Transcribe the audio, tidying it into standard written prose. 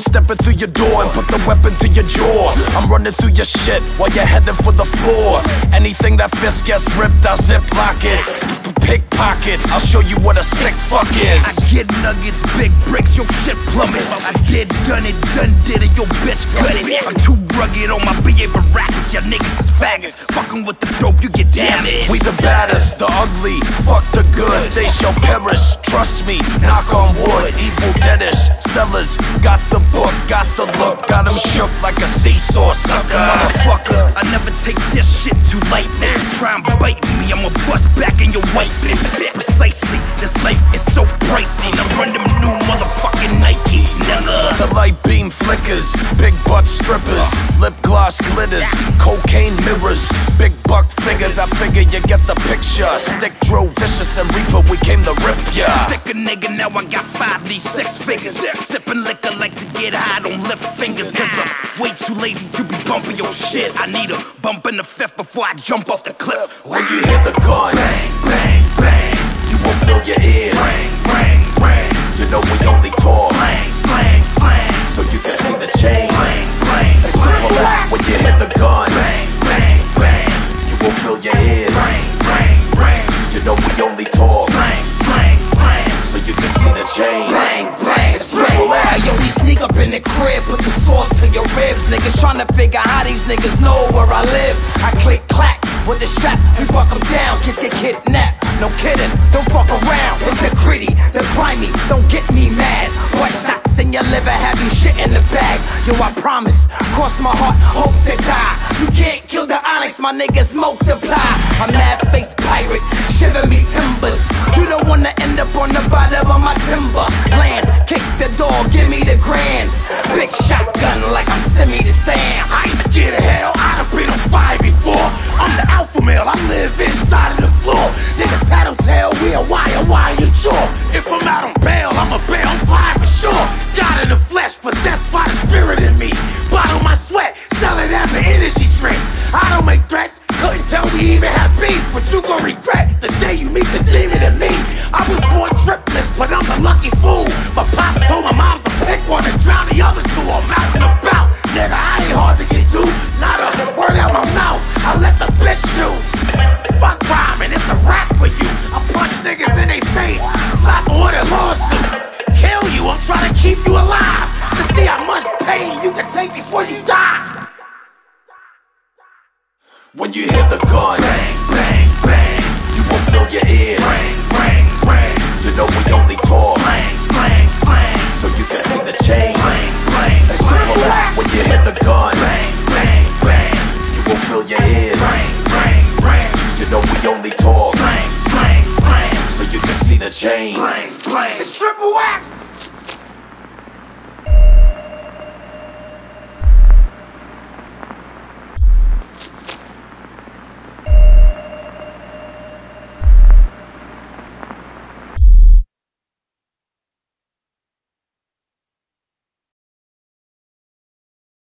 We stepping through your door and put the weapon to your jaw. I'm running through your shit while you're headed for the floor. Anything that fist gets ripped, I ziplock it. Pickpocket, I'll show you what a sick fuck is. I get nuggets, big bricks, your shit plummet. I done did it, your bitch cut it. I'm too rugged on my BA barackets, y'all niggas is faggots. Fucking with the dope, you get damaged. We the baddest, the ugly, fuck the good. They shall perish, trust me, knock on wood. Evil deadish, sellers, got the book, got the look. Got them shook like a seesaw, sucker. Motherfucker, I never take this shit too light. Nigga try and bite me, I'ma bust back in your white bitch. Precisely, this life is so pricey. Now run them new motherfucking Nikes, nigga. The light beam flickers, big butt strippers, lip gloss glitters, cocaine mirrors, big buck figures. I figure you get the picture. Stick drove vicious and reaper, we came to rip ya. Stick a nigga, now I got 5, these 6 figures. Sippin' liquor like to get high, don't lift fingers. Cause I'm way too lazy to be bumping your shit. I need a bump in the fifth before I jump off the cliff. When you hear the gun, bang, bang, bang, you will fill your ears. Bang, bang, bang, you know we only talk slang, slang, slang, so you can see the change. Bang, bang, it's triple lock when you hit the gun. Bang, bang, bang, you will fill your ears. Bang, bang, bang, you know we only talk slang, slang, slang, so you can see the change. Bang, bang, it's triple lock. Yo, we sneak up in the crib, put the sauce to your ribs. Niggas tryna figure how these niggas know where I live. I click clack with the strap, we buck them down, kids get kidnapped. No kidding, don't fuck around. It's the gritty, the grimy, don't get me mad. What shots in your liver, have you shit in the bag. Yo, I promise, cross my heart, hope to die. You can't kill the Onyx, my niggas multiply. I'm mad face pirate, shiver me timbers. You don't wanna end up on the bottom of my timber. Plans, kick the door, give me the grands. Big shotgun like I'm Simi the Sam. I ain't scared of hell, I done been on fire before. I'm the alpha male, I live inside of the floor. Nigga tattletale, we a wire you jaw. If I'm out on bail, I'm a bail fly for sure. God in the flesh, possessed by the spirit in me. Bottle my sweat, sell it as an energy drink. I don't make threats, couldn't tell we even have beef. But you gon' regret the day you meet the demon in me. I was born triplets, but I'm a lucky fool. My pops told my mom's a pick one and drown the other two. I'm out and about, nigga, I ain't hard to get to. Not a word out my mouth, I let the bitch shoot. Fuck rhyming, it's a rap for you. I punch niggas in they face, slap order lawsuit. Kill you, I'm trying to keep you alive. To see how much pain you can take before you die. When you hit the gun, bang, bang, bang, you will fill your ears. Bang, bang, bang, you know we only talk slang, slang, slang, so you can see the change. Bang, bang, let's triple lock when you hit the gun. Bang, bang, bang, you will fill your ears. Bang, bang, bang, you know we only talk slang, slang, slang, so you can see the change.